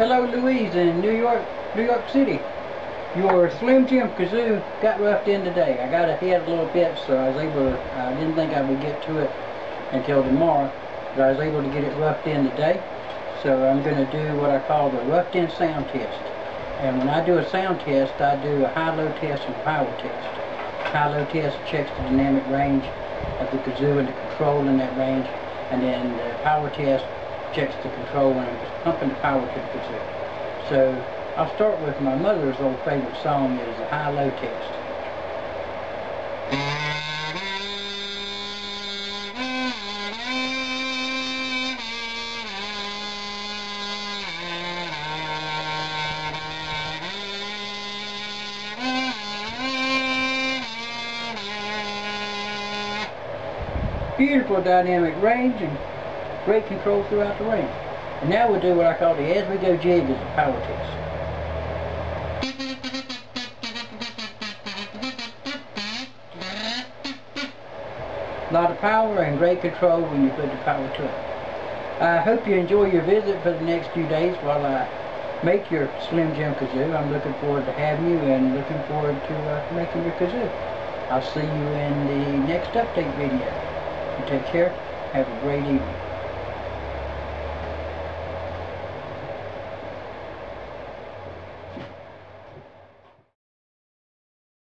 Hello Louise in New York City. Your Slim Gem Kazoo got roughed in today. I got ahead a little bit, so I was able to, I didn't think I would get to it until tomorrow, but I was able to get it roughed in today. So I'm going to do what I call the roughed in sound test. And when I do a sound test, I do a high-low test and power test. High-low test checks the dynamic range of the kazoo and the control in that range, and then the power test checks the control when it's pumping the power to the kazoo. So I'll start with my mother's old favorite song. It is the high-low test. Beautiful dynamic range and great control throughout the range. And now we'll do what I call the as we go jig as a power test. A lot of power and great control when you put the power to it. I hope you enjoy your visit for the next few days while I make your Slim Gem Kazoo. I'm looking forward to having you and looking forward to making your kazoo. I'll see you in the next update video. Take care. Have a great evening.